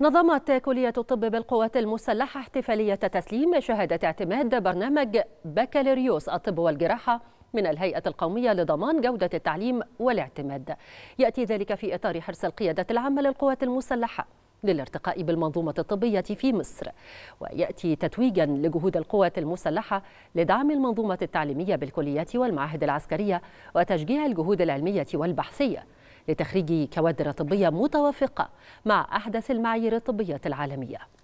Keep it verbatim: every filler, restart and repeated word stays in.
نظمت كلية الطب بالقوات المسلحة احتفالية تسليم شهادة اعتماد برنامج بكالوريوس الطب والجراحة من الهيئة القومية لضمان جودة التعليم والاعتماد. يأتي ذلك في إطار حرص القيادة العامة للقوات المسلحة للارتقاء بالمنظومة الطبية في مصر، ويأتي تتويجا لجهود القوات المسلحة لدعم المنظومة التعليمية بالكليات والمعاهد العسكرية وتشجيع الجهود العلمية والبحثية لتخريج كوادر طبية متوافقة مع أحدث المعايير الطبية العالمية.